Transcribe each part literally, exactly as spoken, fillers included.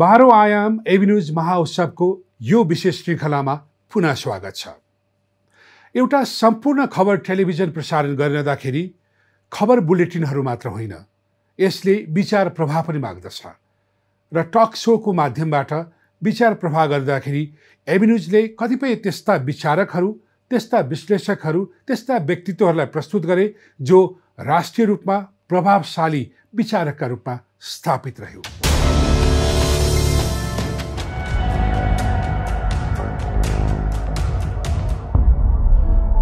बाह्रौँ आयाम एभिन्यूज महाउत्सवको यो विशेष श्रृङ्खलामा पुनः स्वागत छ। एउटा सम्पूर्ण खबर टेलिभिजन प्रसारण गरिरहँदाखेरि खबर बुलेटिनहरू मात्र होइन, यसले विचार प्रवाह पनि माग्दछ र टक सोको माध्यमबाट विचार प्रवाह गर्दाखेरि एभिन्यूजले कतिपय त्यस्ता विचारकहरू, त्यस्ता विश्लेषकहरू, त्यस्ता व्यक्तित्वहरूलाई प्रस्तुत गरे जो राष्ट्रिय रूपमा प्रभावशाली विचारकका रूपमा स्थापित रह्यो।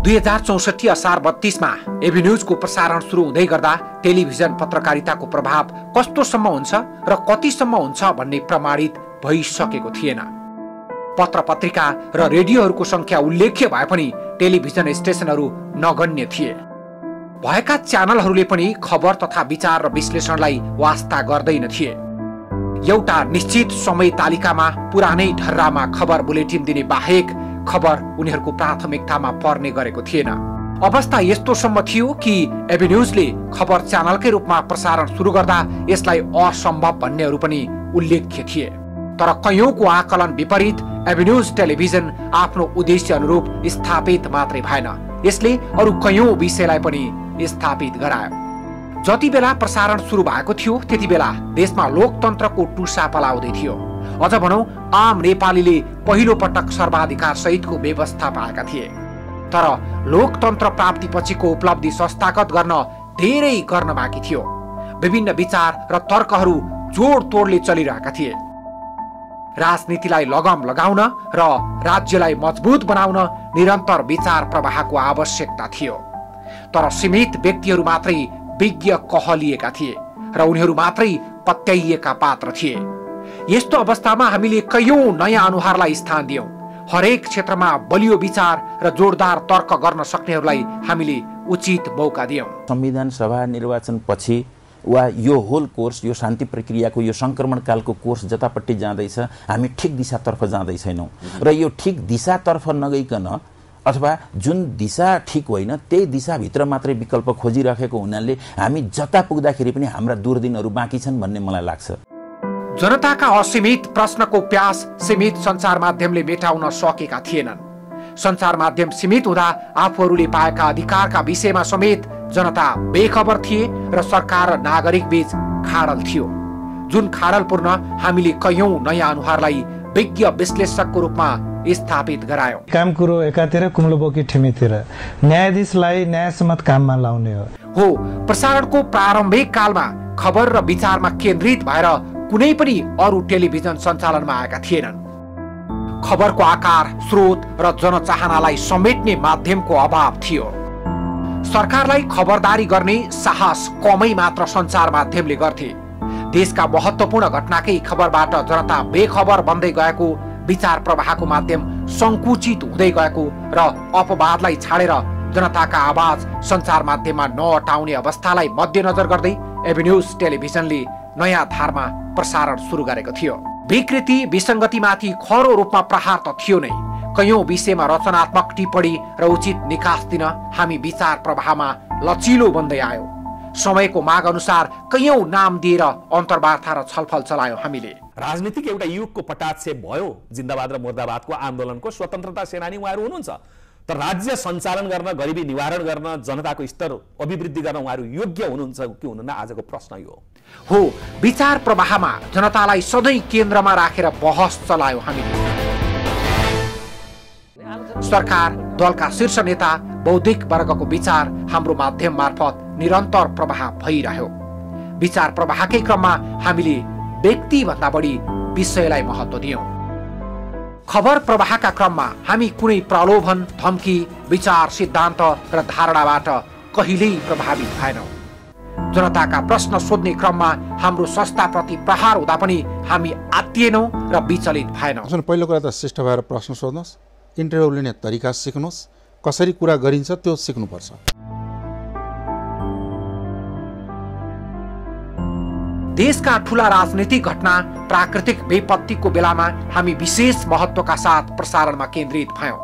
दुई हजार चौसठी असार बत्तीसमा एभिन्यूजको प्रसारण सुरु हुँदै गर्दा टेलिभिजन पत्रकारिताको प्रभाव कस्तोसम्म हुन्छ र कतिसम्म हुन्छ भन्ने प्रमाणित भइसकेको थिएन। पत्र पत्रिका र रेडियोहरूको सङ्ख्या उल्लेख्य भए पनि टेलिभिजन स्टेसनहरू नगण्य थिए। भएका च्यानलहरूले पनि खबर तथा विचार र विश्लेषणलाई वास्ता गर्दैन थिए। एउटा निश्चित समय तालिकामा पुरानै ढर्रामा खबर बुलेटिन दिने बाहेक खबर उनीहरूको प्राथमिकतामा पर्ने गरेको थिएन। अवस्था यस्तोसम्म थियो कि एभिन्यूजले खबर च्यानलकै रूपमा प्रसारण सुरु गर्दा यसलाई असम्भव भन्नेहरू पनि उल्लेख्य थिए। तर कयौँको आकलन विपरीत एभिन्यूज टेलिभिजन आफ्नो उद्देश्य अनुरूप स्थापित मात्रै भएन, यसले अरू कयौँ विषयलाई पनि स्थापित गरायो। जति बेला प्रसारण सुरु भएको थियो त्यति बेला देशमा लोकतन्त्रको टुसा पलाउँदै थियो। अझ भनौँ, आम नेपालीले पहिलो पटक सर्वाधिकार सहितको व्यवस्था पाएका थिए। तर लोकतन्त्र प्राप्तिपछिको उपलब्धि संस्थागत गर्न धेरै गर्न बाँकी थियो। विभिन्न विचार र तर्कहरू जोडतोडले चलिरहेका थिए। राजनीतिलाई लगाम लगाउन र राज्यलाई मजबुत बनाउन निरन्तर विचार प्रवाहको आवश्यकता थियो। तर सीमित व्यक्तिहरू मात्रै विज्ञ कहलिएका थिए र उनीहरू मात्रै पत्याइएका पात्र थिए। यस्तो अवस्थामा हामीले कयौँ नयाँ अनुहारलाई स्थान दियौँ। हरेक क्षेत्रमा बलियो विचार र जोरदार तर्क गर्न सक्नेहरूलाई हामीले उचित मौका दियौँ। संविधान सभा निर्वाचनपछि वा यो होल कोर्स, यो शान्ति प्रक्रियाको, यो सङ्क्रमणकालको कोर्स जतापट्टि जाँदैछ, हामी ठिक दिशातर्फ जाँदै छैनौँ। र यो ठिक दिशातर्फ नगइकन अथवा जुन दिशा ठिक होइन त्यही दिशाभित्र मात्रै विकल्प खोजिराखेको हुनाले हामी जता पुग्दाखेरि पनि हाम्रा दुर्दिनहरू बाँकी छन् भन्ने मलाई लाग्छ। जनताका असीमित प्रश्नको प्यास सीमित सञ्चार माध्यमले मेटाउन सकेका थिएनन्। सञ्चार माध्यम सीमित हुँदा आफूहरूले पाएका अधिकारका विषयमा समेत जनता बेखबर थिए र सरकार र नागरिक बीच खाडल थियो। जुन खाडल पूर्ण हामीले कयौं नयाँ अनुहारलाई विज्ञ विश्लेषकको रूपमा स्थापित गरायौं। काम कुरो एकातिर कुम्लो बोकी ठिमीतिर, न्यायाधीशलाई न्यायसम्मत काममा लाउने हो। हो, प्रसारणको प्रारम्भिक कालमा खबर र विचारमा केन्द्रित भएर कुनै पनि अरू टेलिभिजन सञ्चालनमा आएका थिएनन्। खबरको आकार, स्रोत र जनचाहनालाई समेट्ने माध्यमको अभाव थियो। सरकारलाई खबरदारी गर्ने साहस कमै मात्र सञ्चार माध्यमले गर्थे। देशका महत्त्वपूर्ण घटनाकै खबरबाट जनता बेखबर बन्दै गएको, विचार प्रवाहको माध्यम सङ्कुचित हुँदै गएको र अपवादलाई छाडेर जनताका आवाज सञ्चार माध्यममा नअटाउने अवस्थालाई मध्यनजर गर्दै एभिन्यूज टेलिभिजनले नयाँ धारमा प्रसारण सुरु गरेको थियो। विकृति विसङ्गतिमाथि खरो रूपमा प्रहार त थियो नै, कयौँ विषयमा रचनात्मक टिप्पणी र उचित निकास दिन हामी विचार प्रवाहमा लचिलो बन्दै आयो। समयको माग अनुसार कयौँ नाम दिएर अन्तर्वार्ता र छलफल चलायो हामीले। राजनीतिक एउटा युगको पटाक्षेप भयो। जिन्दाबाद र मुर्दाबादको आन्दोलनको स्वतन्त्रता सेनानी उहाँहरू हुनुहुन्छ, तर राज्य सञ्चालन गर्न, गरिबी निवारण गर्न, जनताको स्तर अभिवृद्धि गर्न उहाँहरू योग्य हुनुहुन्छ कि हुनुहुन्न आजको प्रश्न यो हो। विचार प्रवाहमा जनतालाई सधैँ केन्द्रमा राखेर बहस चलायो हामीले। सरकार, दलका शीर्ष नेता, बौद्धिक वर्गको विचार हाम्रो माध्यम मार्फत निरन्तर प्रवाह भइरह्यो। विचार प्रवाहकै क्रममा हामीले व्यक्तिभन्दा बढी विषयलाई महत्त्व दियौँ। खबर प्रवाहका क्रममा हामी कुनै प्रलोभन, धम्की, विचार, सिद्धान्त र धारणाबाट कहिल्यै प्रभावित भएनौँ। जनताका प्रश्न सोध्ने क्रममा हाम्रो संस्थाप्रति प्रहार हुँदा पनि हामी आत्तिएनौँ र विचलित भएनौँ। पहिलो कुरा त शिष्ट भएर प्रश्न सोध्नुहोस्, इन्टरभ्यू लिने तरिका सिक्नुहोस्, कसरी कुरा गरिन्छ त्यो सिक्नुपर्छ। देशका ठूला राजनीतिक घटना, प्राकृतिक विपत्तिको बेलामा हामी विशेष महत्त्वका साथ प्रसारणमा केन्द्रित भयौँ।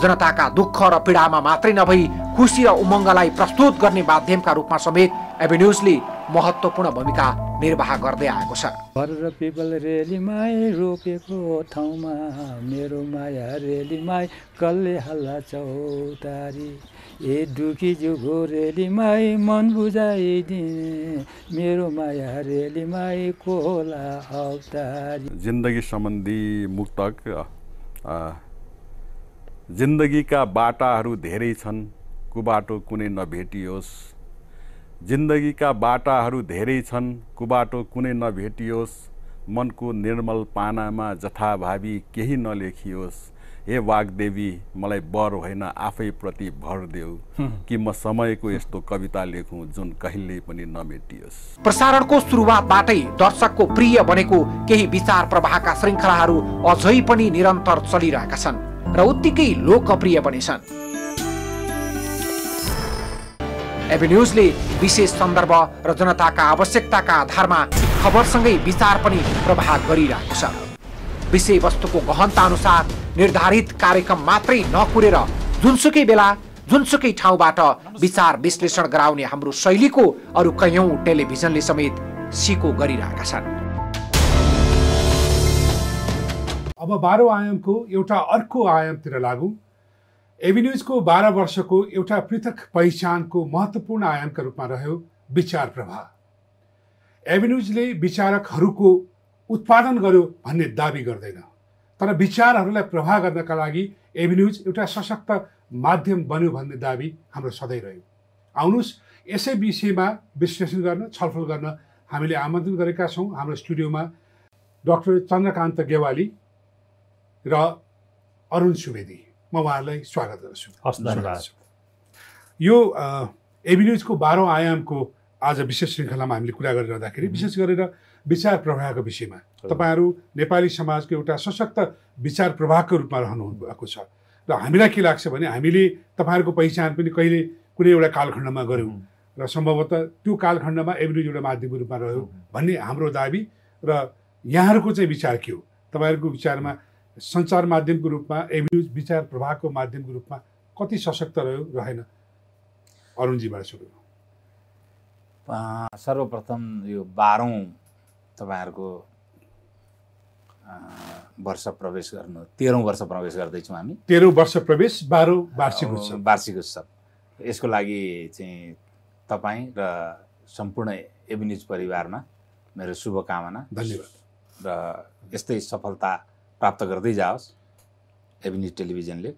जनताका दुःख र पीडामा मात्रै नभई खुसी र उमङ्गलाई प्रस्तुत गर्ने माध्यमका रूपमा समेत एभिन्यूजले महत्त्वपूर्ण भूमिका निर्वाह गर्दै आएको छ। भर पिपल रेलीमाई रोपेको ठाउँमा मेरो माया रेलीमाई कल्ले हल्ला चौतारी ए दुखी जुगो रेलीमाई मन बुझाइदिने मेरो माया रेलीमाई कोला अवतारी। जिन्दगी सम्बन्धी मुक्तक जिन्दगीका बाटाहरू धेरै छन् कुबाटो कुनै नभेटियोस् जिन्दगीका बाटाहरू धेरै छन् कुबाटो कुनै नभेटियोस् मनको निर्मल पानामा जथाभावी केही नलेखियोस् हे वाग्देवी मलाई वर होइन आफैप्रति भर देऊ कि म समयको यस्तो कविता लेखौं जुन कहिल्यै पनि नमेटियोस्। प्रसारणको सुरुवातबाटै दर्शकको प्रिय बनेको केही विचार प्रवाहका श्रृंखलाहरू अझै पनि निरन्तर चलिरहेका छन् र उत्तिकै लोकप्रिय बनेछन्। एभेन्यूजले विशेष सन्दर्भ र जनताका आवश्यकताका आधारमा खबरसँगै विचार पनि प्रवाह गरिरहेको छ। विषयवस्तुको गहनता अनुसार निर्धारित कार्यक्रम मात्रै नकुरेर जुनसुकै बेला जुनसुकै ठाउँबाट विचार विश्लेषण गराउने हाम्रो शैलीको अरू कयौं टेलिभिजनले समेत सिको गरिरहेका छन्। अब बाह्रौं आयामको एउटा अर्को आयामतिर लागौं। एभेन्यूज को बाह्र वर्ष को एउटा पृथक पहचान को महत्वपूर्ण आयाम का रूप में रह्यो विचार प्रवाह। एभेन्यूजले विचारकहरुको उत्पादन गर्यो भन्ने दाबी गर्दैन तर विचारहरुलाई प्रवाह गर्नका लागि एभेन्यूज एउटा सशक्त माध्यम बन्यो भन्ने दाबी हाम्रो सधैं रह्यो। आउनुस यसै विषयमा विश्लेषण गर्न छलफल गर्न हामीले आमन्त्रण गरेका छौं। हाम्रो स्टुडियोमा डाक्टर चन्द्रकान्त गेवाली र अरुण सुवेदी म उहाँलाई स्वागत गर्छु। हस् धन्यवाद। यो एभेन्यूजको बाह्रौं आयामको आज विशेष श्रृंखलामा हामीले कुरा गरिरहँदाखेरि विशेष गरेर विचार प्रवाहको विषयमा तपाईहरू नेपाली समाजको एउटा सशक्त विचार प्रवाहको रूपमा रहनु भएको छ र हामीलाई के लाग्छ भने हामीले तपाईहरूको पहिचान पनि कहिले कुनै एउटा कालखण्डमा गर्यौं र सम्भवतः त्यो कालखण्डमा एभेन्यूज एउटा माध्यमको रूपमा रह्यो भन्ने हाम्रो दाबी र यहाँहरूको चाहिँ विचार के हो? तपाईहरूको विचारमा संचार माध्यमको रूपमा एभेन्यूज विचार प्रवाहको माध्यमको रूपमा कति सशक्त रह्यो रहेन? अरुणजीबाट सुरु। सर्वप्रथम यो बाह्रौं तपाईहरुको वर्ष प्रवेश गर्नु तेह्रौं वर्ष प्रवेश गर्दैछौँ हामी। तेह्रौं वर्ष प्रवेश बाह्रौं वार्षिक उत्सव वार्षिक उत्सव यसको लागि चाहिँ तपाईँ र सम्पूर्ण एभेन्यूज परिवारमा मेरो शुभकामना। धन्यवाद र यस्तै सफलता प्राप्त गर्दै जाओस् एभेन्यूज टेलिभिजनले।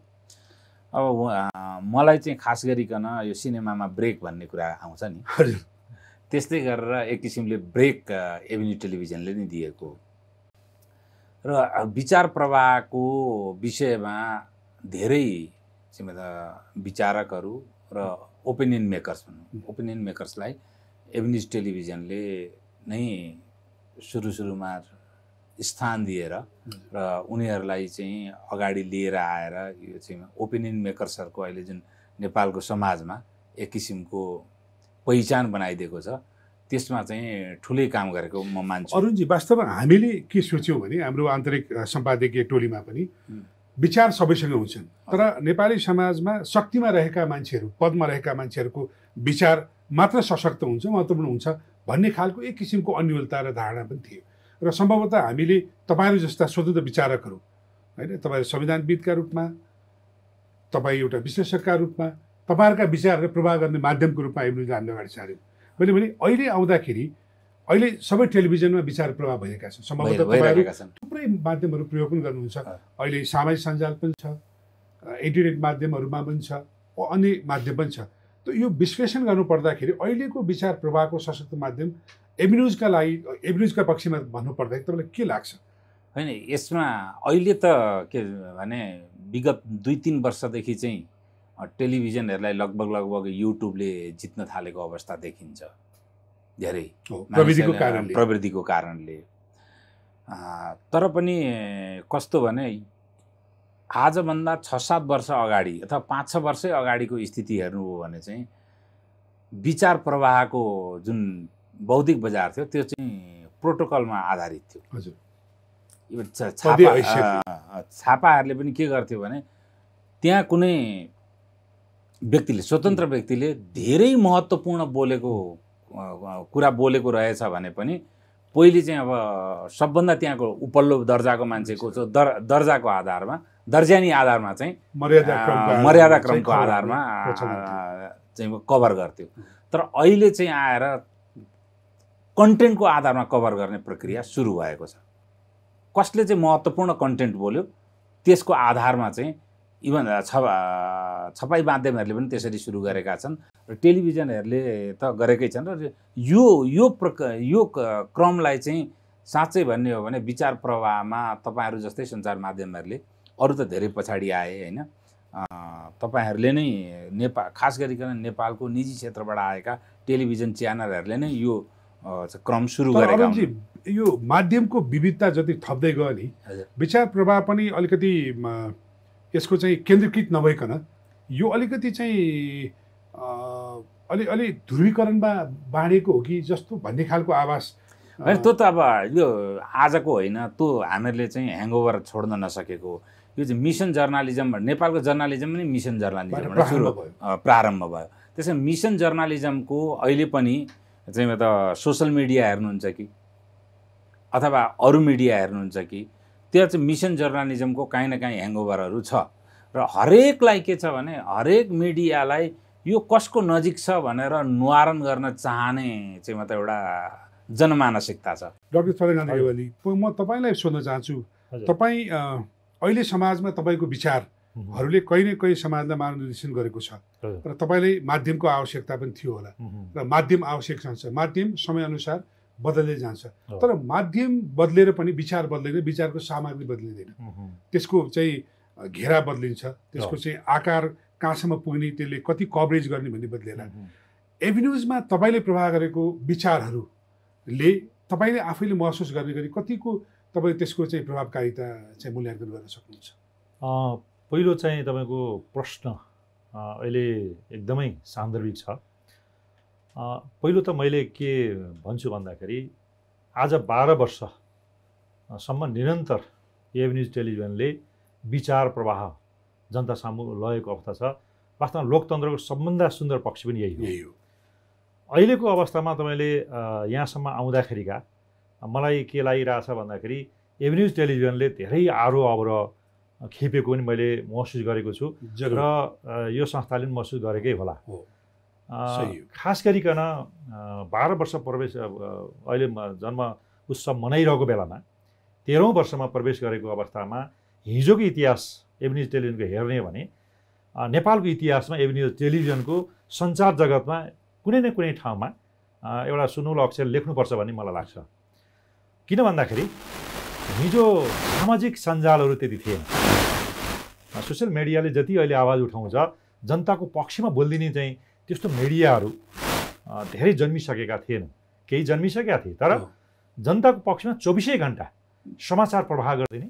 अब मलाई चाहिँ खास गरिकन यो सिनेमामा ब्रेक भन्ने कुरा आउँछ नि त्यस्तै गरेर एक किसिमले ब्रेक एभेन्यूज टेलिभिजनले नै दिएको र विचार प्रवाहको विषयमा धेरै विचारकहरू र ओपिनियन मेकर्स भनौँ ओपिनियन मेकर्सलाई एभेन्यूज टेलिभिजनले नै सुरु सुरुमा स्थान दिएर र उनीहरूलाई चाहिँ अगाडि लिएर आएर यो चाहिँ ओपिनियन मेकर्सहरुको अहिले जुन नेपालको समाजमा एक किसिमको पहिचान बनाइदिएको छ त्यसमा चाहिँ ठुलै काम गरेको म मान्छु। अरुणजी वास्तवमा हामीले के सोच्यौं भने हाम्रो आन्तरिक सम्पादकीय टोलीमा पनि विचार सबैसँग हुन्छन् तर नेपाली समाजमा शक्तिमा रहेका मान्छेहरू पदमा रहेका मान्छेहरूको विचार मात्र सशक्त हुन्छ महत्त्वपूर्ण हुन्छ भन्ने खालको एक किसिमको अन्योलता र धारणा पनि थियो र सम्भवतः हामीले तपाईहरु जस्ता स्वतन्त्र विचारकहरू हैन तपाईहरु संविधानविदका रूपमा तपाई एउटा विश्लेषकका रूपमा तपाईहरुका विचारहरू प्रवाह गर्ने माध्यमको रूपमा एभेन्यूज हामीले अगाडि सार्यौं। किनभने अहिले आउँदाखेरि अहिले सबै टेलिभिजनमा विचार प्रवाह भइरहेका छन् सम्भवतः तपाईहरु थुप्रै माध्यमहरू प्रयोग पनि गर्नुहुन्छ अहिले सामाजिक सञ्जाल पनि छ इन्टरनेट माध्यमहरूमा पनि छ अन्य माध्यम पनि छ त यो विश्लेषण गर्नु पर्दाखेरि अहिलेको विचार प्रवाहको सशक्त माध्यम एभेन्यूजका लागि एभेन्यूजका पक्षमा भन्नुपर्दा तपाईँलाई के लाग्छ? होइन यसमा अहिले त के भने विगत दुई तीन वर्षदेखि चाहिँ टेलिभिजनहरूलाई लगभग लगभग युट्युबले जित्न थालेको अवस्था देखिन्छ धेरै प्रविधिको कारणले प्रविधिको कारणले तर पनि कस्तो भने आजभन्दा छ सात वर्ष अगाडि अथवा पाँच छ वर्षै अगाडिको स्थिति हेर्नु हो भने चाहिँ विचार प्रवाहको जुन बौद्धिक बजार थियो त्यो चाहिँ प्रोटोकलमा आधारित थियो। हजुर यो छापा छापाहरूले पनि के गर्थ्यो भने त्यहाँ कुनै व्यक्तिले स्वतन्त्र व्यक्तिले धेरै महत्त्वपूर्ण बोलेको कुरा बोलेको रहेछ भने पनि पहिले चाहिँ अब सबभन्दा त्यहाँको उपल्लो दर्जाको मान्छेको दर दर्जाको आधारमा दर्जानी आधारमा चाहिँ मर्यादा क्रमको आधारमा चाहिँ कभर गर्थ्यो। तर अहिले चाहिँ आएर कन्टेन्टको आधारमा कभर गर्ने प्रक्रिया सुरु भएको छ। कसले चाहिँ महत्त्वपूर्ण कन्टेन्ट बोल्यो त्यसको आधारमा चाहिँ इभन छपा छपाई माध्यमहरूले पनि त्यसरी सुरु गरेका छन् र टेलिभिजनहरूले त गरेकै छन्। र यो यो प्रक यो क्रमलाई चाहिँ साँच्चै भन्ने हो भने विचार प्रवाहमा तपाईहरू जस्तै सञ्चार माध्यमहरूले अरु त धेरै पछाडी आए हैन, तपाईहरूले नै नेपाल खास गरिकन नेपालको निजी क्षेत्रबाट आएका टेलिभिजन च्यानलहरूले नै यो क्रम सुरु गरेका हुन्। यो माध्यमको विविधता जति थप्दै गयो नि विचार प्रवाह पनि अलिकति यसको चाहिँ केन्द्रीकृत नभइकन यो अलिकति चाहिँ अलि अलि ध्रुवीकरणमा बाँडेको हो कि जस्तो भन्ने खालको आवाज। त्यो त अब यो आजको होइन, त्यो हामीहरूले चाहिँ ह्याङओभर छोड्न नसकेको यो चाहिँ मिसन जर्नालिजम, नेपालको जर्नालिजम पनि मिसन जर्नालिजम सुरु प्रारम्भ भयो। त्यसै मिसन जर्नालिजमको अहिले पनि चाहिँ त सोसल मिडिया हेर्नुहुन्छ कि अथवा अरू मिडिया हेर्नुहुन्छ कि त्यो चाहिँ मिसन जर्नालिजमको काहीँ न काहीँ ह्याङओभरहरू छ। र हरेकलाई के छ भने हरेक मिडियालाई यो कसको नजिक छ भनेर नुहारन गर्न चाहने चाहिँ मतलब एउटा जनमानसिकता छ। डाक्टर सलेगान हेवाली, म तपाईँलाई सोध्न चाहन्छु, तपाईँ अहिले समाजमा तपाईँको विचारहरूले कहीँ न कहीँ समाजलाई मार्गदर्शन गरेको छ र तपाईँलाई माध्यमको आवश्यकता पनि थियो होला र माध्यम आवश्यक छ। माध्यम समयअनुसार बदल्दै जान्छ तर माध्यम बदलेर पनि विचार बदलिँदैन, विचारको सामग्री बदलिँदैन, त्यसको चाहिँ घेरा बदलिन्छ, त्यसको चाहिँ आकार कहाँसम्म पुग्ने, त्यसले कति कभरेज गर्ने भन्ने बदलेला। एभिन्युजमा तपाईँले प्रभाव गरेको विचारहरूले तपाईँले आफैले महसुस गर्ने गरी कतिको तपाईँ त्यसको चाहिँ प्रभावकारिता चाहिँ मूल्याङ्कन गर्न सक्नुहुन्छ? पहिलो चाहिँ तपाईँको प्रश्न अहिले एकदमै सान्दर्भिक छ। पहिलो त मैले के भन्छु भन्दाखेरि आज बाह्र वर्षसम्म निरन्तर एभिन्युज टेलिभिजनले विचार प्रवाह जनता सामु लगेको अवस्था छ। वास्तवमा लोकतन्त्रको सबभन्दा सुन्दर पक्ष पनि यही हो। यही हो। अहिलेको अवस्थामा तपाईँले यहाँसम्म आउँदाखेरिका मलाई के लागिरहेछ भन्दाखेरि एभिन्युज टेलिभिजनले धेरै आरो अवरोह खेपेको पनि मैले महसुस गरेको छु र यो संस्थाले पनि महसुस गरेकै होला। खास गरिकन बाह्र वर्ष प्रवेश अहिले जन्म उत्सव मनाइरहेको बेलामा तेह्रौँ वर्षमा प्रवेश गरेको अवस्थामा हिजोको इतिहास एभिन्युज टेलिभिजनको हेर्ने भने नेपालको इतिहासमा एभिन्युज टेलिभिजनको सञ्चार जगतमा कुनै न कुनै ठाउँमा एउटा सुनौलो अक्षर लेख्नुपर्छ भन्ने मलाई लाग्छ। किन भन्दाखेरि हिजो सामाजिक सञ्जालहरू त्यति थिएन, सोसियल मिडियाले जति अहिले आवाज उठाउँछ जनताको पक्षमा बोलिदिने चाहिँ त्यस्तो मिडियाहरू धेरै जन्मिसकेका थिएनन्, केही जन्मिसकेका थिए तर जनताको पक्षमा चौबिसै घन्टा समाचार प्रवाह गरिदिने,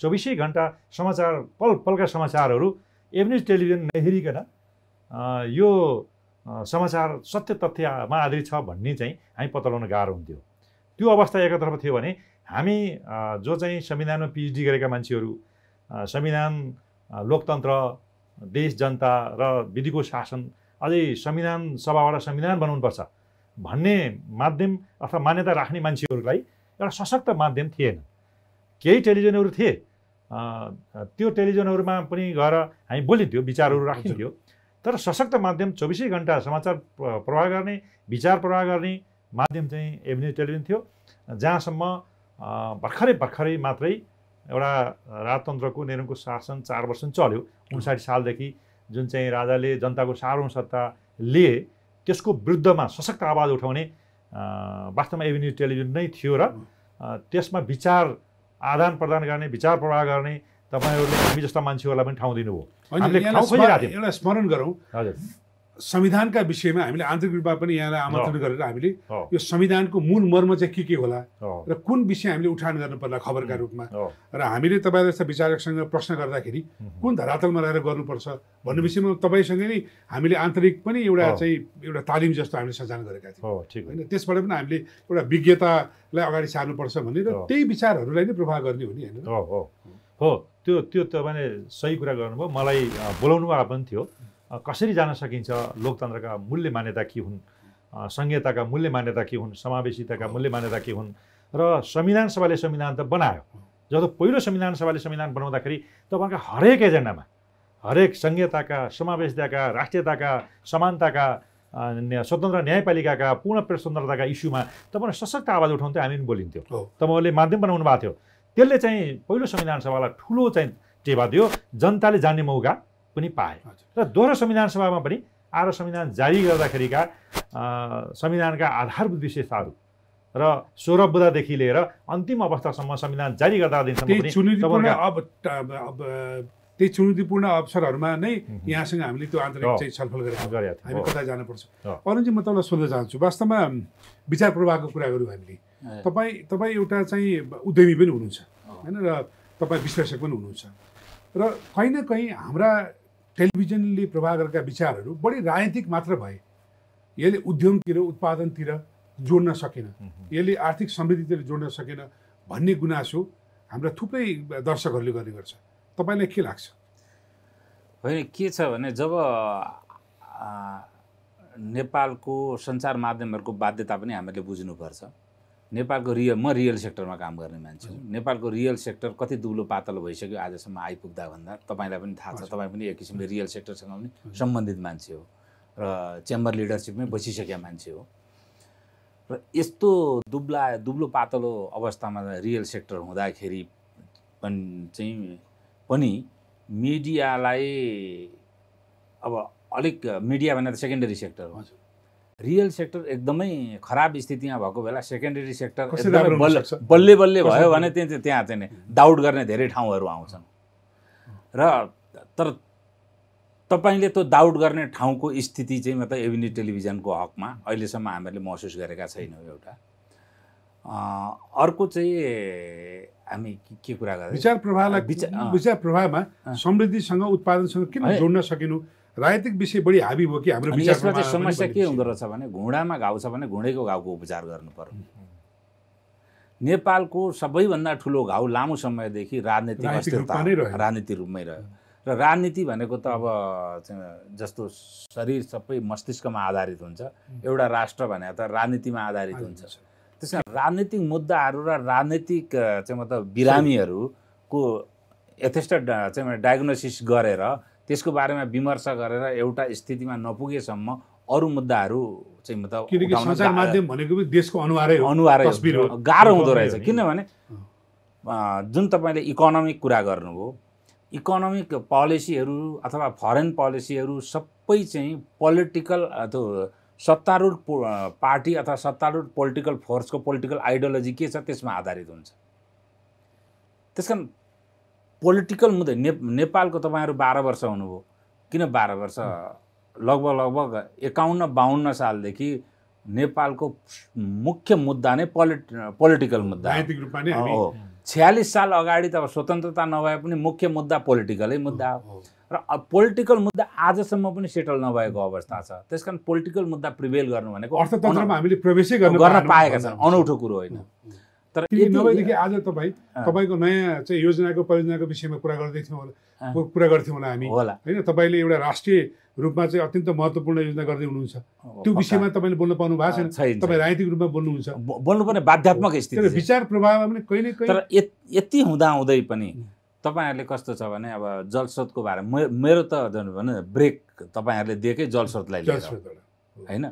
चौबिसै घन्टा समाचार पल पलका समाचारहरू एभिन्युज टेलिभिजन नहेरिकन यो समाचार सत्य तथ्यमा आधारित छ भन्ने चाहिँ हामी पत्ता लगाउन गाह्रो हुन्थ्यो। त्यो अवस्था एकतर्फ थियो भने हामी जो चाहिँ संविधानमा पिएचडी गरेका मान्छेहरू संविधान, लोकतन्त्र, देश, जनता र विधिको शासन अझै संविधान सभाबाट संविधान बनाउनुपर्छ भन्ने माध्यम अथवा मान्यता राख्ने मान्छेहरूलाई एउटा सशक्त माध्यम थिएन। केही टेलिभिजनहरू थिए, त्यो टेलिभिजनहरूमा पनि गएर हामी बोलिन्थ्यो, विचारहरू राखिन्थ्यो तर सशक्त माध्यम चौबिसै घन्टा समाचार प्रवाह गर्ने, विचार प्रवाह गर्ने माध्यम चाहिँ एभिन्युज टेलिभिजन थियो। जहाँसम्म भर्खरै भर्खरै मात्रै एउटा राजतन्त्रको नेहरूको शासन चार वर्ष चल्यो, उन्साठी सालदेखि जुन चाहिँ राजाले जनताको सारौँ सत्ता लिए त्यसको विरुद्धमा सशक्त आवाज उठाउने वास्तवमा एभिन्युज टेलिभिजन नै थियो र त्यसमा विचार आदान प्रदान गर्ने, विचार प्रवाह गर्ने तपाईँहरूले हामी जस्ता मान्छेहरूलाई पनि ठाउँ दिनुभयो। एउटा स्मरण गरौँ, संविधानका विषयमा हामीले आन्तरिक रूपमा पनि यहाँलाई आमन्त्रण गरेर हामीले यो संविधानको मूल मर्म चाहिँ के के होला र कुन विषय हामीले उठान गर्नुपर्ला खबरका रूपमा र हामीले तपाईँहरू जस्ता विचारकसँग प्रश्न गर्दाखेरि कुन धरातलमा रहेर गर्नुपर्छ भन्ने विषयमा तपाईँसँगै नै हामीले आन्तरिक पनि एउटा चाहिँ एउटा तालिम जस्तो हामीले सञ्चालन गरेका थियौँ होइन। त्यसबाट पनि हामीले एउटा विज्ञतालाई अगाडि सार्नुपर्छ भन्ने र त्यही विचारहरूलाई नै प्रभाव गर्ने हो नि होइन। हो, त्यो त्यो तपाईँले सही कुरा गर्नुभयो। मलाई बोलाउनु भएको पनि थियो कसरी जान सकिन्छ लोकतन्त्रका मूल्य मान्यता के हुन् संहिताका मूल्य मान्यता के हुन्, समावेशिताका मूल्य मान्यता के हुन् र संविधान सभाले संविधान त बनायो। जब पहिलो संविधान सभाले संविधान बनाउँदाखेरि तपाईंका हरेक एजेन्डामा हरेक संहिताका, समावेशिताका, राष्ट्रियताका, समानताका, स्वतन्त्र न्यायपालिकाका, पूर्ण स्वतन्त्रताका इस्युमा तपाईंले सशक्त आवाज उठाउँदै हामी बोलिन्थ्यो। तपाईंले माध्यम बनाउनु भएको थियो। त्यसले चाहिँ पहिलो संविधान सभालाई ठूलो चाहिँ टेवा दियो, जनताले जान्ने मौका पनि पाए। र दोस्रो संविधान सभामा पनि आएर संविधान जारी गर्दाखेरिका संविधानका आधारभूत विशेषताहरू र सोह्र बुँदादेखि लिएर अन्तिम अवस्थासम्म संविधान जारी गर्दा दिनसम्म अब त्यही चुनौतीपूर्ण अवसरहरूमा नै यहाँसँग हामीले त्यो आन्तरिक चाहिँ छलफल गरेका हामी कता जानुपर्छ। अरू चाहिँ म तपाईँलाई सोध्न चाहन्छु, वास्तवमा विचार प्रवाहको कुरा गऱ्यौँ हामीले, तपाईँ तपाईँ एउटा चाहिँ उद्यमी पनि हुनुहुन्छ हैन र तपाईँ विश्लेषक पनि हुनुहुन्छ र कहीँ न कहीँ हाम्रा टेलिभिजनले प्रभाव गरेका विचारहरू बढी राजनीतिक मात्र भए, यसले उद्यमतिर उत्पादनतिर जोड्न सकेन, यसले आर्थिक समृद्धितिर जोड्न सकेन भन्ने गुनासो हाम्रा थुप्रै दर्शकहरूले गर्ने गर्छ। तपाईलाई के लाग्छ? होइन, के छ भने जब नेपालको सञ्चार माध्यमहरूको बाध्यता पनि हामीले बुझ्नुपर्छ। नेपालको रियल म रियल सेक्टरमा काम गर्ने मान्छे हुँ, नेपालको रियल सेक्टर कति दुब्लो पातलो भइसक्यो आजसम्म आइपुग्दा भन्दा। तपाईँलाई पनि थाहा छ, तपाईँ पनि एक किसिमले रियल सेक्टरसँग पनि सम्बन्धित मान्छे हो र च्याम्बर लिडरसिपमै बसिसकेका मान्छे हो। र यस्तो दुब्ला दुब्लो पातलो अवस्थामा रियल सेक्टर हुँदाखेरि चाहिँ पनि मिडियालाई अब अलिक मिडिया भनेर सेकेन्डरी सेक्टर हो, रियल सेक्टर एकदमै खराब स्थितिमा भएको बेला सेकेन्डरी सेक्टर बल्ले बल्ले भयो भने त्यहाँ त्यहाँ चाहिँ डाउट गर्ने धेरै ठाउँहरू आउँछन्। र तर तपाईले त्यो डाउट गर्ने ठाउँको स्थिति चाहिँ मतलब एभिनी टेलिभिजनको हकमा अहिलेसम्म हामीले महसुस गरेका छैनौँ। एउटा अर्को चाहिँ हामी के कुरा गर्दै विचार प्रभावलाई विचार प्रभावमा समृद्धिसँग उत्पादनसँग किन जोड्न सकेनौँ? राजनीतिक विषय बढी हाबी भयो कि हाम्रो विचारमा? यसमा चाहिँ समस्या के हुँदो रहेछ भने घुँडामा घाउ छ भने घुँडेको घाउको उपचार गर्नुपर्यो। नेपालको सबैभन्दा ठुलो घाउ लामो समयदेखि राजनीतिक अस्थिरता राजनीतिक रूपमै रह्यो र राजनीति भनेको त अब जस्तो शरीर सबै मस्तिष्कमा आधारित हुन्छ, एउटा राष्ट्र भने त राजनीतिमा आधारित हुन्छ। त्यसमा राजनीतिक मुद्दाहरू र राजनीतिक चाहिँ मतलब बिरामीहरूको यथेष्ट चाहिँ डायग्नोसिस गरेर त्यसको बारेमा विमर्श गरेर एउटा स्थितिमा नपुगेसम्म अरू मुद्दाहरू चाहिँ मतलब सञ्चार माध्यम भनेको पनि देशको अनुहारै अनुहारै गाह्रो हुँदो रहेछ। किनभने जुन तपाईँले इकोनोमिक कुरा गर्नुभयो, इकोनोमिक पोलिसीहरू अथवा फरेन पोलिसीहरू सबै चाहिँ पोलिटिकल त्यो सत्तारूढ पार्टी अथवा सत्तारूढ पोलिटिकल फोर्सको पोलिटिकल आइडियोलोजी के छ त्यसमा आधारित हुन्छ। त्यस कारण पोलिटिकल मुद्दा ने, नेपालको तपाईँहरू बाह्र वर्ष हुनुभयो, किन बाह्र वर्ष लगभग लगभग एकाउन्न बाहन्न सालदेखि नेपालको मुख्य मुद्दा नै पोलिट पोलिटिकल मुद्दा हो। छयालिस साल अगाडि त अब स्वतन्त्रता नभए पनि मुख्य मुद्दा पोलिटिकलै मुद्दा हो र पोलिटिकल मुद्दा आजसम्म पनि सेटल नभएको अवस्था छ। त्यसकारण पोलिटिकल मुद्दा प्रिभेल गर्नु भनेको अर्थतन्त्रमा हामीले प्रवेशै गर्न पाएका छन्, अनौठो कुरो होइन। तर नभएदेखि आज तपाईँ तपाईँको नयाँ चाहिँ योजनाको परियोजनाको विषयमा कुरा गर्दै थियौँ होला कुरा गर्थ्यौँ होला हामी होइन, तपाईँले एउटा राष्ट्रिय रूपमा चाहिँ अत्यन्त महत्त्वपूर्ण योजना गर्दै हुनुहुन्छ, त्यो विषयमा तपाईँले बोल्न पाउनु भएको छैन। तपाईँ राजनीतिक रूपमा बोल्नुहुन्छ, बोल्नुपर्ने बाध्यात्मक स्थिति विचार प्रभावमा पनि कहिले कहिले। तर यति हुँदा हुँदै पनि तपाईँहरूले कस्तो छ भने अब जलस्रोतको बारेमा मेरो त झन् भने ब्रेक तपाईँहरूले दिएकै जलस्रोतलाई होइन,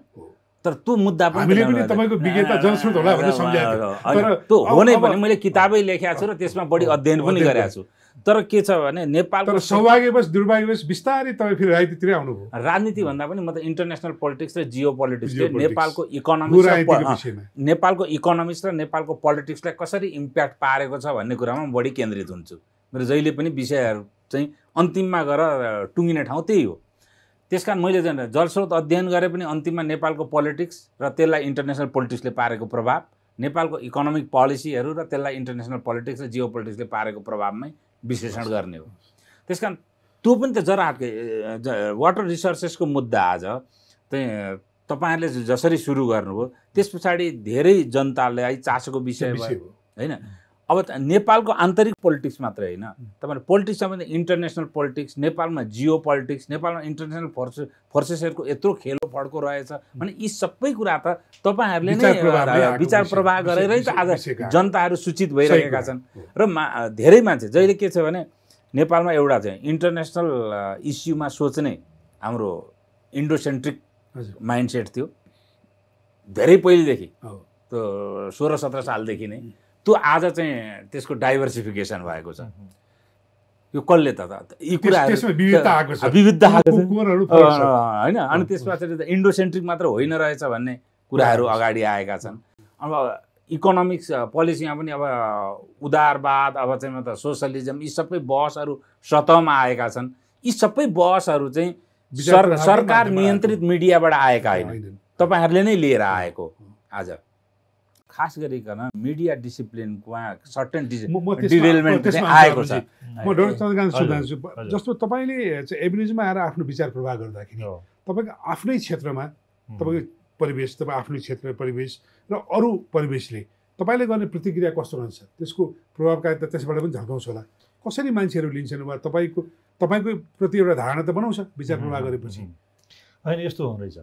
तर त्यो मुद्दा पनि तपाईँको विज्ञता जलस्रोत होला भनेर सम्झाएको तर त्यो हो नै भने मैले किताबै लेखेको छु र त्यसमा बढी अध्ययन पनि गरेको छु। तर के छ भने नेपालको सौभाग्यवश दुर्भाग्यवश बिस्तारै तपाईँ फेरि राजनीतितिर आउनुभयो। राजनीति भन्दा पनि मतलब इन्टरनेसनल पोलिटिक्स र जियो पोलिटिक्सले नेपालको इकोनोमिक्स नेपालको इकोनोमिक्स र नेपालको पोलिटिक्सलाई कसरी इम्प्याक्ट पारेको छ भन्ने कुरामा म बढी केन्द्रित हुन्छु। मेरो जहिले पनि विषयहरू चाहिँ अन्तिममा गएर टुङ्गिने ठाउँ त्यही हो। त्यस कारण मैले चाहिँ जलस्रोत अध्ययन गरे पनि अन्तिममा नेपालको पोलिटिक्स र त्यसलाई इन्टरनेसनल पोलिटिक्सले पारेको प्रभाव, नेपालको इकोनोमिक पोलिसीहरू र त्यसलाई इन्टरनेसनल पोलिटिक्स र जियो पोलिटिक्सले पारेको प्रभावमै विश्लेषण गर्ने हो। त्यस कारण त्यो पनि त जराहटकै वाटर रिसोर्सेसको मुद्दा आज त्यही तपाईँहरूले जसरी सुरु गर्नुभयो त्यस पछाडि धेरै जनतालाई चासोको विषय भयो होइन। अब नेपालको आन्तरिक पोलिटिक्स मात्र हैन, तपाईहरु पोलिटिक्स भन्दा इन्टरनेशनल पोलिटिक्स, नेपालमा जियो पोलिटिक्स, नेपालमा इन्टरनेशनल फोर्सेस फोर्सेसहरुको यत्रो खेलो फड्को रहेछ भने यी सबै कुरा त तपाईहरुले नै विचार प्रवाह गरेरै त आज जनताहरु सूचित भइरहेका छन् र धेरै मान्छे जहिले के छ भने नेपालमा एउटा चाहिँ इन्टरनेशनल इस्युमा सोच्ने हाम्रो इन्डोसेन्ट्रिक माइन्डसेट थियो धेरै पहिलेदेखि, त्यो सोह्र सत्र सालदेखि नै। तो आज चाहिँ त्यसको डाइभर्सिफिकेसन भएको छ, यो कल्ले त विविधता आएको छ, विविधता आएको छ हैन। अनि त्यसपछि त इन्डोसेन्ट्रिक मात्र होइन रहेछ भन्ने कुराहरू अगाडि आएका छन्। अब इकोनोमिक्स पोलिसीमा पनि अब उदारवाद, अब चाहिँ मतलब सोशलिज्म, यी सबै बहसहरू सतहमा आएका छन्। यी सबै बहसहरू चाहिँ सरकार नियन्त्रित मिडियाबाट आएका हैन, तपाईहरुले नै लिएर आएको। आज खास गरिकन मिडिया डिसिप्लिनमा सर्टेन डिरेलमेन्ट आएको छ। म डाक्टर चन्द्रकान्त सोध्छु, जस्तो तपाईले एभेन्यूजमा आएर आफ्नो विचार प्रवाह गर्दाखेरि तपाईको आफ्नै क्षेत्रमा तपाईको परिवेश, तपाईँ आफ्नो क्षेत्र परिवेश र अरू परिवेशले तपाईले गर्ने प्रतिक्रिया कस्तो रहन्छ, त्यसको प्रभावकारिता त्यसबाट पनि झल्काउँछ होला, कसरी मान्छेहरू लिन्छन् वा तपाईको तपाईको प्रति एउटा धारणा त बनाउँछ विचार प्रवाह गरेपछि? हैन, यस्तो हुँदै छ।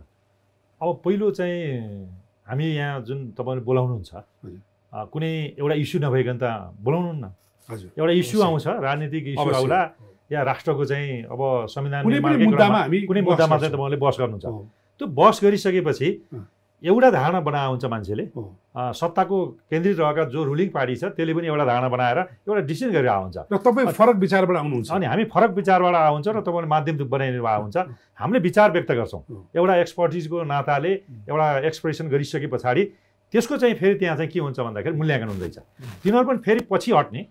अब पहिलो चाहिँ हामी यहाँ जुन तपाईँले बोलाउनुहुन्छ कुनै एउटा इस्यु नभइकन त बोलाउनुहुन्न। हजुर, एउटा इस्यु आउँछ, राजनीतिक इस्यु आउला या राष्ट्रको चाहिँ अब संविधान निर्माणको मुद्दामा हामी कुनै मुद्दामा चाहिँ तपाईँले बहस गर्नुहुन्छ। त्यो बहस गरिसकेपछि एउटा धारणा बनाएको हुन्छ मान्छेले, सत्ताको केन्द्रित रहेका जो रुलिङ पार्टी छ त्यसले पनि एउटा धारणा बनाएर एउटा डिसिजन गरेर आउँछ र तपाईँ फरक विचारबाट आउनुहुन्छ अनि हामी फरक विचारबाट आउँछ र तपाईँले माध्यम बनाइने भए हुन्छ। हामीले विचार व्यक्त गर्छौँ एउटा एक्सपर्टिजको नाताले, एउटा एक्सप्रेसन गरिसके पछाडि त्यसको चाहिँ फेरि त्यहाँ चाहिँ के हुन्छ भन्दाखेरि मूल्याङ्कन हुँदैछ, तिनीहरू पनि फेरि पछि हट्ने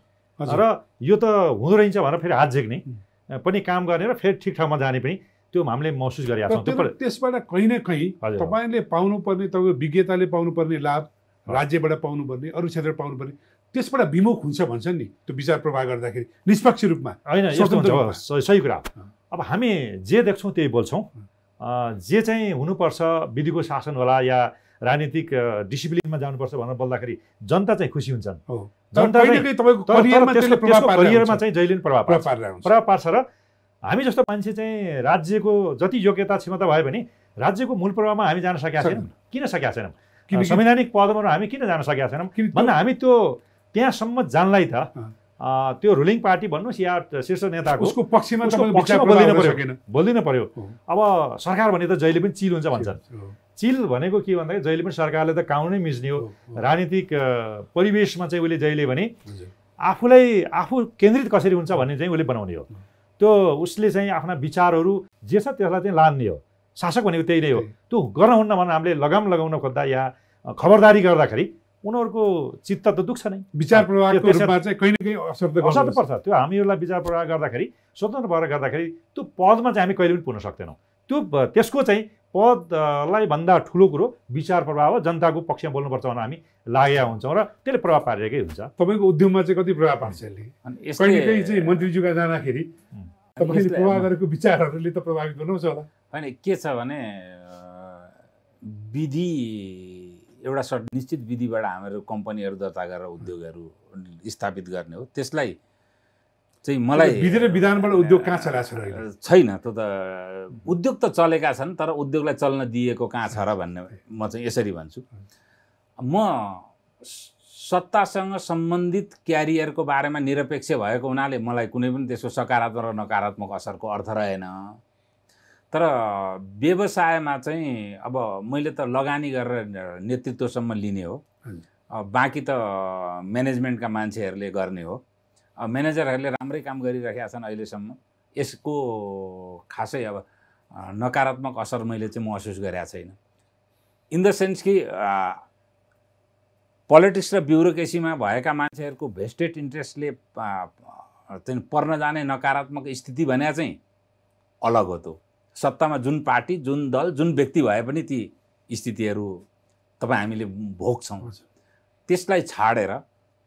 र यो त हुँदो रहेछ भनेर फेरि हात झेक्ने पनि काम गर्ने र फेरि ठिक ठाउँमा जाने पनि त्यो हामीले महसुस गरेका छौँ। त्यसबाट कहीँ न कहीँ तपाईँले पाउनुपर्ने, तपाईँको विज्ञताले पाउनुपर्ने लाभ राज्यबाट पाउनुपर्ने, अरू क्षेत्रबाट पाउनुपर्ने, त्यसबाट विमुख हुन्छ भन्छन् नि त्यो विचार प्रवाह गर्दाखेरि निष्पक्ष रूपमा होइन। सही कुरा। अब हामी जे देख्छौँ त्यही बोल्छौँ, जे चाहिँ हुनुपर्छ विधिको शासन होला या राजनीतिक डिसिप्लिनमा जानुपर्छ भनेर बोल्दाखेरि जनता चाहिँ खुसी हुन्छन्, जनता करियरमा चाहिँ जहिले पनि प्रभाव प्रभाव पार्छ। र हामी जस्तो मान्छे चाहिँ राज्यको जति योग्यता क्षमता भयो भने राज्यको मूल प्रभावमा हामी जान सकेका छैनौँ। किन सकेका छैनौँ? किन संवैधानिक पदमा हामी किन जान सकेका छैनौँ भन्दा हामी त्यो त्यहाँसम्म जानलाई त त्यो रुलिङ पार्टी भन्नुहोस् या शीर्ष नेताको उसको पक्षमा बोलिदिन पर्यो। अब सरकार भने त जहिले पनि चिल हुन्छ भन्छन्। चिल भनेको के भन्दाखेरि जहिले पनि सरकारले त कानुनै मिच्ने हो, राजनीतिक परिवेशमा चाहिँ उसले जहिले भने आफूलाई आफू केन्द्रित कसरी हुन्छ भन्ने चाहिँ उसले बनाउने हो, त्यो उसले चाहिँ आफ्ना विचारहरू जे छ त्यसलाई चाहिँ लान्ने हो। शासक भनेको त्यही नै हो, त्यो गर्न हुन्न भनेर हामीले लगाम लगाउन खोज्दा या खबरदारी गर्दाखेरि उनीहरूको चित्त त दुख्छ नै, विचार प्रवाहको रूपमा चाहिँ कहीँ न कहीँ असर त गर्छ पर्छ। त्यो हामीहरूलाई विचार प्रवाह गर्दाखेरि स्वतन्त्र भएर गर्दाखेरि त्यो पदमा चाहिँ हामी कहिले पनि पुग्न सक्दैनौँ। त्यो त्यसको चाहिँ पदलाई भन्दा ठुलो कुरो विचार प्रभाव, जनताको पक्षमा बोल्नुपर्छ भनेर हामी लागेका हुन्छौँ र त्यसले प्रभाव पारेकै हुन्छ। तपाईँको उद्यममा चाहिँ कति प्रभाव पार्छ यसले? कहिलेकाहीँ चाहिँ मन्त्रीज्यूका जाँदाखेरि तपाईँले प्रभाव गरेको विचारहरूले त प्रभावित गर्नुहुन्छ होला। होइन, के छ भने विधि एउटा निश्चित विधिबाट हाम्रो कम्पनीहरू दर्ता गरेर उद्योगहरू स्थापित गर्ने हो, त्यसलाई चाहिँ मलाई विधि र विधानबाट उद्योग कहाँ चलाएको छैन, त्यो त उद्योग त चलेका छन् तर उद्योगलाई चल्न दिएको कहाँ छ र भन्ने म चाहिँ यसरी भन्छु। म सत्तासँग सम्बन्धित क्यारियरको बारेमा निरपेक्ष भएको हुनाले मलाई कुनै पनि त्यसको सकारात्मक र नकारात्मक असरको अर्थ रहेन। तर व्यवसायमा चाहिँ अब मैले त लगानी गरेर नेतृत्वसम्म लिने हो, बाँकी त म्यानेजमेन्टका मान्छेहरूले गर्ने हो। म्यानेजरहरूले राम्रै काम गरिरहेका छन् अहिलेसम्म, यसको खासै अब नकारात्मक असर मैले चाहिँ महसुस गरेका छैन। इन द सेन्स कि पोलिटिक्स र ब्युरोक्रेसीमा भएका मान्छेहरूको भेस्टेड इन्ट्रेस्टले चाहिँ पर्न जाने नकारात्मक स्थिति भने चाहिँ अलग हो। त्यो सत्तामा जुन पार्टी, जुन दल, जुन व्यक्ति भए पनि ती स्थितिहरू तपाईँ हामीले भोग्छौँ। त्यसलाई छाडेर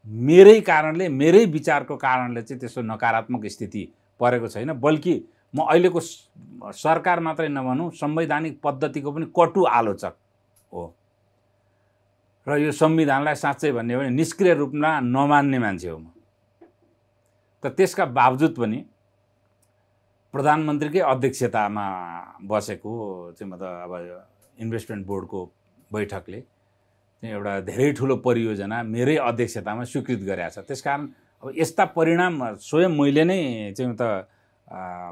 मेरै कारणले, मेरै विचारको कारणले चाहिँ त्यस्तो नकारात्मक स्थिति परेको छैन, बल्कि म अहिलेको सरकार मात्रै नभनौँ संवैधानिक पद्धतिको पनि कटु आलोचक हो। र यो संविधानलाई साच्चै भन्ने हो भने निष्क्रिय रूपमा नमान्ने मान्छे हो म। त त्यसका बावजुद पनि प्रधानमन्त्रीकै अध्यक्षतामा बसेको चाहिँ मतलब अब इन्भेस्टमेन्ट बोर्डको बैठकले एउटा धेरै ठुलो परियोजना मेरै अध्यक्षतामा स्वीकृत गरेछ। त्यसकारण अब यस्ता परिणाम स्वयं मैले नै चाहिँ त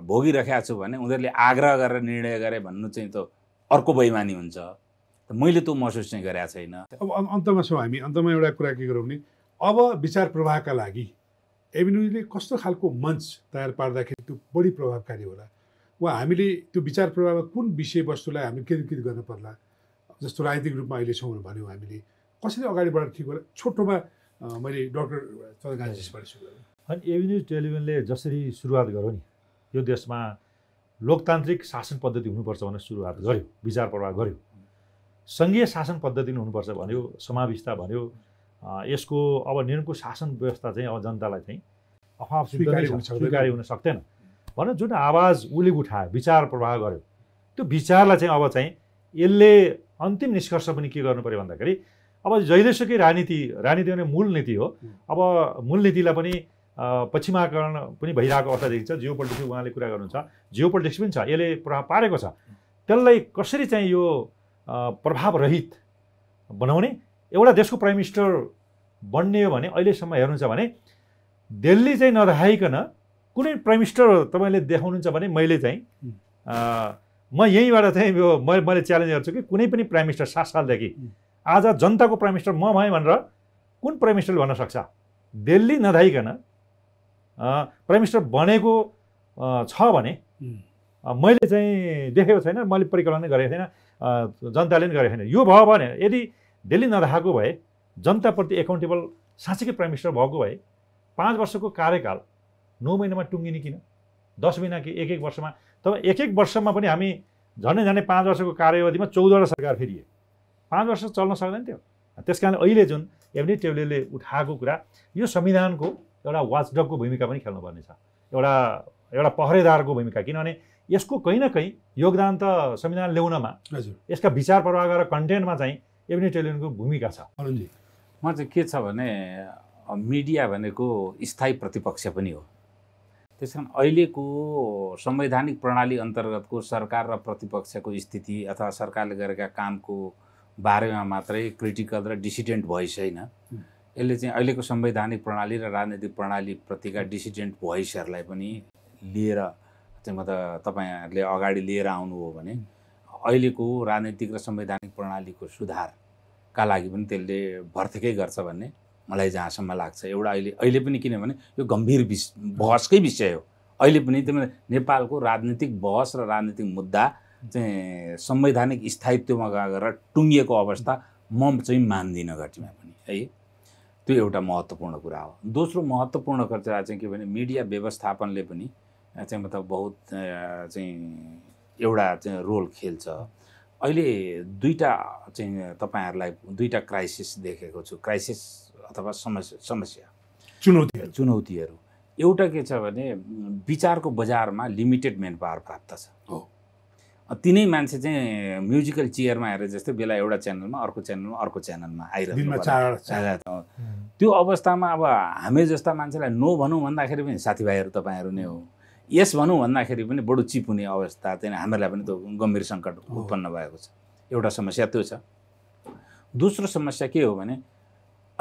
भोगिरहेको छु भने उनीहरूले आग्रह गरेर निर्णय गरे भन्नु चाहिँ त अर्को बेइमानी हुन्छ। मैले त्यो महसुस चाहिँ गरेको छैन। अब अन्तमा छौँ हामी, अन्तमा एउटा कुरा के गरौँ भने अब विचार प्रवाहका लागि एभेन्यूजले कस्तो खालको मञ्च तयार पार्दाखेरि त्यो बढी प्रभावकारी होला वा हामीले त्यो विचार प्रवाहमा कुन विषयवस्तुलाई हामीले केन्द्रित गर्न पर्ला, जस्तो राजनीतिक रूपमा अहिले छौँ भन्यौँ हामीले कसरी अगाडि बढ्न ठिक होला? छोटोमा मैले डाक्टर चन्द्रकान्तजीबाट सुरु गरेँ। अनि एभेन्यूज टेलिभिजनले जसरी सुरुवात गरौँ नि, यो देशमा लोकतान्त्रिक शासन पद्धति हुनुपर्छ भनेर सुरुवात गर्यो, विचार प्रवाह गर्यो, संघीय शासन पद्धति नै हुनुपर्छ भन्यो, समावेशिता भन्यो, यसको अब निरङ्कुश शासन व्यवस्था चाहिँ अब जनतालाई चाहिँ अफाफ स्वीकार्य हुन सक्दैन भनेर जुन आवाज उसले उठायो, विचार प्रवाह गर्यो, त्यो विचारलाई चाहिँ अब चाहिँ यसले अन्तिम निष्कर्ष पनि के गर्नु पऱ्यो भन्दाखेरि अब जहिलेसुकै राजनीति राजनीति भने मूल नीति हो, अब मूल नीतिलाई पनि पश्चिमाकरण पनि भइरहेको अवस्था देखिन्छ। जियो पोलिटिक्स उहाँले कुरा गर्नुहुन्छ, जियो पोलिटिक्स पनि छ, यसले प्रभाव पारेको छ, त्यसलाई कसरी चाहिँ यो प्रभावरहित बनाउने एउटा देशको प्राइम मिनिस्टर बन्ने हो भने अहिलेसम्म हेर्नुहुन्छ भने दिल्ली चाहिँ नरहाइकन कुनै प्राइम मिनिस्टर तपाईँले देखाउनुहुन्छ भने मैले चाहिँ म यहीँबाट चाहिँ यो म मैले च्यालेन्ज गर्छु कि कुनै पनि प्राइम मिनिस्टर सात सालदेखि आज जनताको प्राइम मिनिस्टर म भएँ भनेर कुन प्राइम मिनिस्टरले भन्न सक्छ? दिल्ली नरहाइकन प्राइम मिनिस्टर बनेको छ भने मैले चाहिँ देखेको छैन, मैले परिकल्पना नै गरेको छैन, जनताले पनि गरेको छैन। यो भयो भने यदि दिल्ली नरहेको भए, जनताप्रति एकाउन्टेबल साँच्चीकै प्राइम मिनिस्टर भएको भए पाँच वर्षको कार्यकाल नौ महिनामा टुङ्गिने किन? दस महिना कि एक एक वर्षमा? तब एक एक वर्षमा पनि हामी झन्डै झन्डै पाँच वर्षको कार्यावधिमा चौधवटा सरकार फेरिए, पाँच वर्ष चल्न सक्दैन थियो। त्यस कारण अहिले जुन एभेन्यूज टेलिभिजनले उठाएको कुरा यो संविधानको एउटा वाचडगको भूमिका पनि खेल्नुपर्ने छ, एउटा एउटा पहरेदारको भूमिका, किनभने यसको कहीँ न कहीँ योगदान त संविधान ल्याउनमा, हजुर, यसका विचार प्रवाह र कन्टेन्टमा चाहिँ एभेन्यूज टेलिभिजनको भूमिका छ। अरुणजी, म चाहिँ के छ भने मिडिया भनेको स्थायी प्रतिपक्ष पनि हो, त्यस कारण अहिलेको संवैधानिक प्रणाली अन्तर्गतको सरकार र प्रतिपक्षको स्थिति अथवा सरकारले गरेका कामको बारेमा मात्रै क्रिटिकल र डिसिडेन्ट भोइस होइन, यसले चाहिँ अहिलेको संवैधानिक प्रणाली र राजनीतिक प्रणालीप्रतिका डिसिडेन्ट भोइसहरूलाई पनि लिएर म त तपाईहरुले अगाडि लिएर आउनु हो भने अहिलेको राजनीतिक र संवैधानिक प्रणालीको सुधारका लागि पनि त्यसले भर्थिकै गर्छ भन्ने मलाई जहाँसम्म लाग्छ। एउटा अहिले अहिले पनि किनभने यो गम्भीर बहसकै विषय हो, अहिले पनि त्यो नेपालको राजनीतिक बहस र राजनीतिक मुद्दा चाहिँ संवैधानिक स्थायित्वमा गएर टुङ्गिएको अवस्था म चाहिँ मान्दिनँ घटीमा पनि, है। त्यो एउटा महत्त्वपूर्ण कुरा हो। दोस्रो महत्त्वपूर्ण कुरा चाहिँ के भने मिडिया व्यवस्थापनले पनि चाहिँ मतलब बहुत चाहिँ एउटा चाहिँ रोल खेल्छ। अहिले दुईटा चाहिँ तपाईहरुलाई दुईटा क्राइसिस देखेको छु, क्राइसिस अथवा समस्या समस्या चुनौतीहरू चुनौतीहरू एउटा के छ भने विचारको बजारमा लिमिटेड मेन पावर प्राप्त छ हो, तिनै मान्छे चाहिँ म्युजिकल चेयरमा हेरेर जस्तै बेला एउटा च्यानलमा अर्को च्यानलमा अर्को च्यानलमा आइरहेको, त्यो अवस्थामा अब हामी जस्ता मान्छेलाई नो भनौँ भन्दाखेरि पनि साथीभाइहरू तपाईँहरू नै हो, यस भनौँ भन्दाखेरि पनि बडो चिप हुने अवस्था चाहिँ हामीलाई पनि त्यो गम्भीर सङ्कट उत्पन्न भएको छ। एउटा समस्या त्यो छ। दोस्रो समस्या के हो भने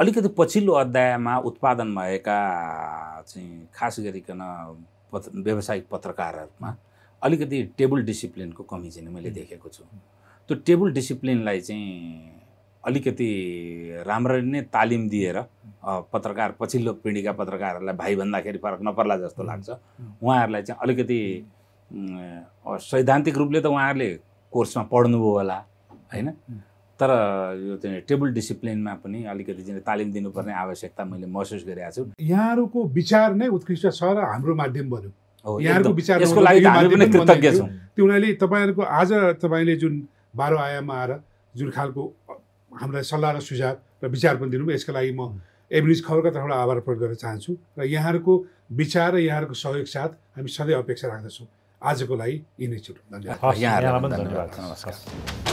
अलिकति पछिल्लो अध्यायमा उत्पादन भएका चाहिँ खास गरिकन पत्र व्यावसायिक पत्रकारहरूमा अलिकति टेबल डिसिप्लिनको कमी चाहिँ मैले देखेको छु। त्यो टेबल डिसिप्लिनलाई चाहिँ अलिकति राम्ररी नै तालिम दिएर पत्रकार पछिल्लो पिँढीका पत्रकारहरूलाई भाइ भन्दाखेरि फरक नपर्ला जस्तो लाग्छ। उहाँहरूलाई चाहिँ अलिकति सैद्धान्तिक रूपले त उहाँहरूले कोर्समा पढ्नुभयो होला होइन, तर यो चाहिँ टेबल डिसिप्लिनमा पनि अलिकति चाहिँ तालिम दिनुपर्ने आवश्यकता मैले महसुस गरेको छु। यहाँहरूको विचार नै उत्कृष्ट छ र हाम्रो माध्यम बन्यो, यहाँहरूको विचार यसको लागि हामी पनि कृतज्ञ छौँ। त्यो हुनाले तपाईँहरूको आज तपाईँले जुन बाह्र आयाममा आएर जुन खालको हामीलाई सल्लाह र सुझाव र विचार पनि दिनुभयो, यसका लागि म एभेन्यूज खबरका तर्फबाट आभार प्रकट गर्न चाहन्छु र यहाँहरूको विचार र यहाँहरूको सहयोग साथ हामी सधैँ अपेक्षा राख्दछौँ। आजको लागि यिनै छुट्यो, धन्यवाद।